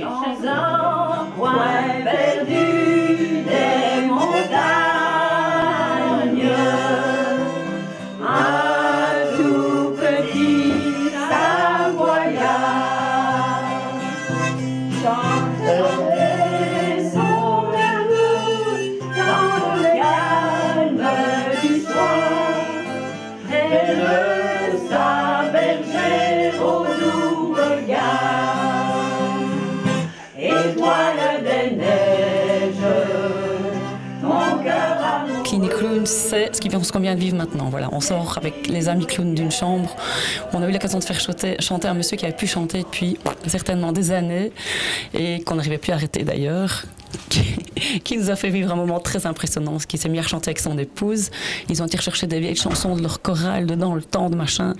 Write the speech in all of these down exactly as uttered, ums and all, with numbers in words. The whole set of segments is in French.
Dans un coin perdu des montagnes, un tout petit Savoyard chantait son amour dans le calme du soir, et le s'abergeait au doux regard. Les clowns, c'est ce qu'on vient de vivre maintenant. Voilà, on sort avec les amis clowns d'une chambre où on a eu l'occasion de faire chanter, chanter un monsieur qui avait pu chanter depuis certainement des années et qu'on n'arrivait plus à arrêter d'ailleurs, qui, qui nous a fait vivre un moment très impressionnant, qui s'est mis à chanter avec son épouse. Ils ont été rechercher des vieilles chansons de leur chorale, de dans le temps, de machin.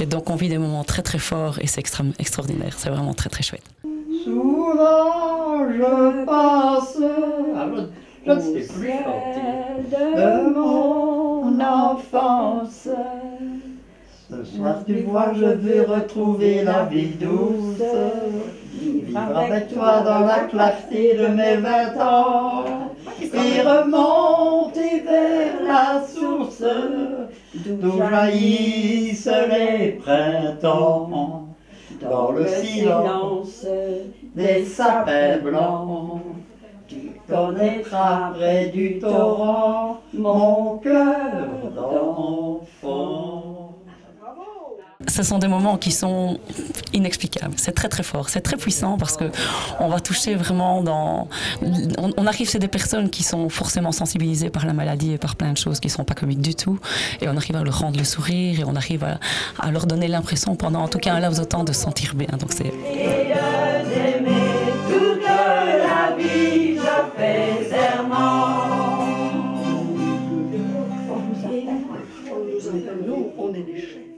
Et donc on vit des moments très très forts et c'est extra extraordinaire. C'est vraiment très très chouette. Souvent je passe... Je ne sais plus chanter. De mon enfance. Ce soir, tu vois, je vais retrouver la vie douce. Vivre avec toi dans la clarté de mes vingt ans. Et remonter vers la source d'où jaillissent les printemps. Dans le silence des sapins blancs. Tu connaîtras près du torrent mon cœur d'enfant. Ce sont des moments qui sont inexplicables. C'est très très fort, c'est très puissant parce que on va toucher vraiment dans... On, on arrive chez des personnes qui sont forcément sensibilisées par la maladie et par plein de choses qui ne sont pas comiques du tout. Et on arrive à leur rendre le sourire et on arrive à, à leur donner l'impression pendant en tout cas un laps de temps de se sentir bien. Donc c'est... Nous, on est des chefs.